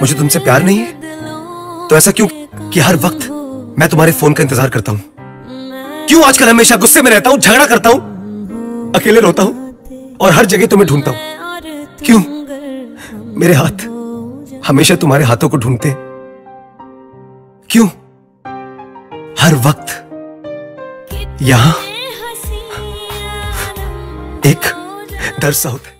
मुझे तुमसे प्यार नहीं है तो ऐसा क्यों कि हर वक्त मैं तुम्हारे फोन का इंतजार करता हूँ? क्यों आजकल हमेशा गुस्से में रहता हूँ, झगड़ा करता हूँ, अकेले रोता हूँ और हर जगह तुम्हें ढूंढता हूँ? क्यों मेरे हाथ हमेशा तुम्हारे हाथों को ढूंढते? क्यों हर वक्त यहाँ एक दर्द सा होता है?